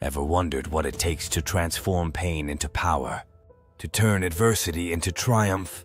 Ever wondered what it takes to transform pain into power? To turn adversity into triumph?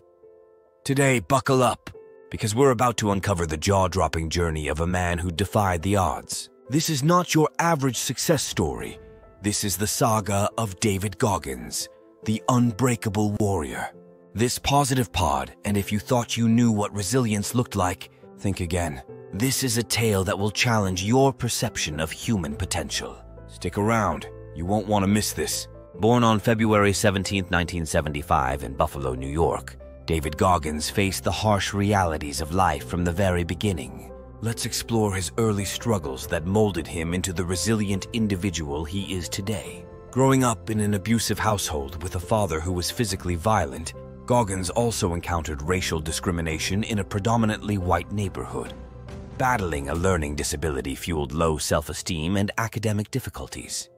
Today, buckle up, because we're about to uncover the jaw-dropping journey of a man who defied the odds. This is not your average success story. This is the saga of David Goggins, the unbreakable warrior. This Positive Pod, and if you thought you knew what resilience looked like, think again. This is a tale that will challenge your perception of human potential. Stick around, you won't want to miss this. Born on February 17, 1975 in Buffalo, New York, David Goggins faced the harsh realities of life from the very beginning. Let's explore his early struggles that molded him into the resilient individual he is today. Growing up in an abusive household with a father who was physically violent, Goggins also encountered racial discrimination in a predominantly white neighborhood. Battling a learning disability fueled low self-esteem and academic difficulties.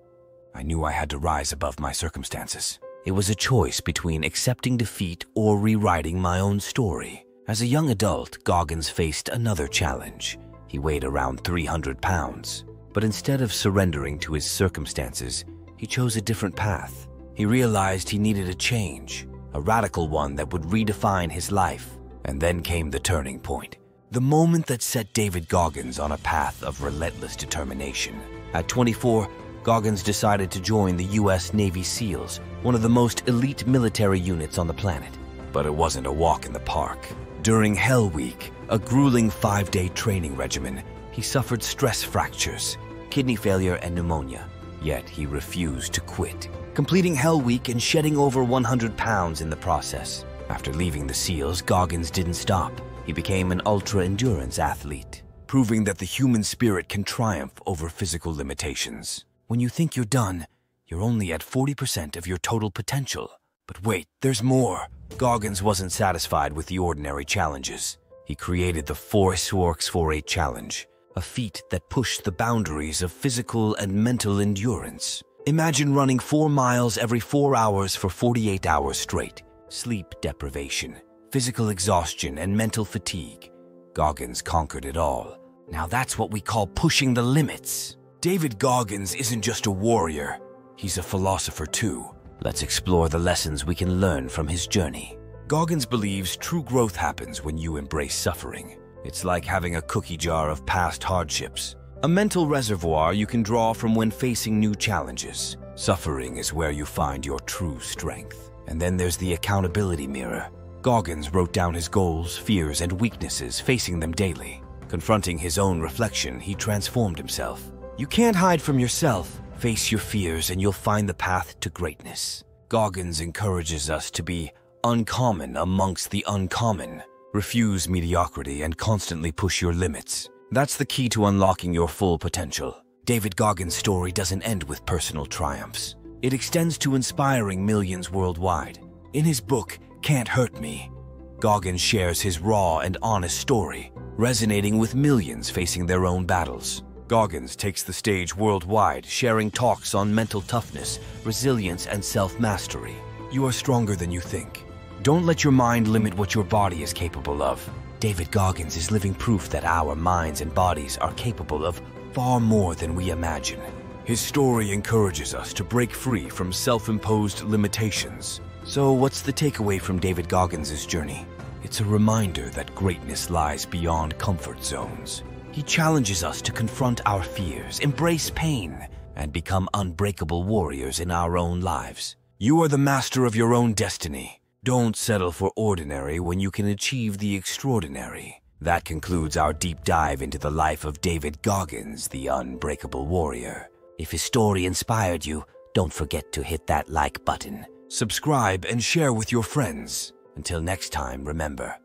I knew I had to rise above my circumstances. It was a choice between accepting defeat or rewriting my own story. As a young adult, Goggins faced another challenge. He weighed around 300 pounds. But instead of surrendering to his circumstances, he chose a different path. He realized he needed a change, a radical one that would redefine his life. And then came the turning point. The moment that set David Goggins on a path of relentless determination. At 24, Goggins decided to join the U.S. Navy SEALs, one of the most elite military units on the planet. But it wasn't a walk in the park. During Hell Week, a grueling five-day training regimen, he suffered stress fractures, kidney failure, and pneumonia. Yet he refused to quit, completing Hell Week and shedding over 100 pounds in the process. After leaving the SEALs, Goggins didn't stop. He became an ultra-endurance athlete, proving that the human spirit can triumph over physical limitations. When you think you're done, you're only at 40% of your total potential. But wait, there's more. Goggins wasn't satisfied with the ordinary challenges. He created the 4x4x48 challenge, a feat that pushed the boundaries of physical and mental endurance. Imagine running 4 miles every 4 hours for 48 hours straight. Sleep deprivation, physical exhaustion, and mental fatigue. Goggins conquered it all. Now that's what we call pushing the limits. David Goggins isn't just a warrior, he's a philosopher too. Let's explore the lessons we can learn from his journey. Goggins believes true growth happens when you embrace suffering. It's like having a cookie jar of past hardships, a mental reservoir you can draw from when facing new challenges. Suffering is where you find your true strength. And then there's the accountability mirror. Goggins wrote down his goals, fears, and weaknesses, facing them daily. Confronting his own reflection, he transformed himself. You can't hide from yourself. Face your fears and you'll find the path to greatness. Goggins encourages us to be uncommon amongst the uncommon. Refuse mediocrity and constantly push your limits. That's the key to unlocking your full potential. David Goggins' story doesn't end with personal triumphs. It extends to inspiring millions worldwide. In his book, Can't Hurt Me, Goggins shares his raw and honest story, resonating with millions facing their own battles. Goggins takes the stage worldwide, sharing talks on mental toughness, resilience, and self-mastery. You are stronger than you think. Don't let your mind limit what your body is capable of. David Goggins is living proof that our minds and bodies are capable of far more than we imagine. His story encourages us to break free from self-imposed limitations. So what's the takeaway from David Goggins' journey? It's a reminder that greatness lies beyond comfort zones. He challenges us to confront our fears, embrace pain, and become unbreakable warriors in our own lives. You are the master of your own destiny. Don't settle for ordinary when you can achieve the extraordinary. That concludes our deep dive into the life of David Goggins, the unbreakable warrior. If his story inspired you, don't forget to hit that like button. Subscribe and share with your friends. Until next time, remember,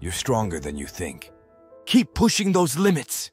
you're stronger than you think. Keep pushing those limits!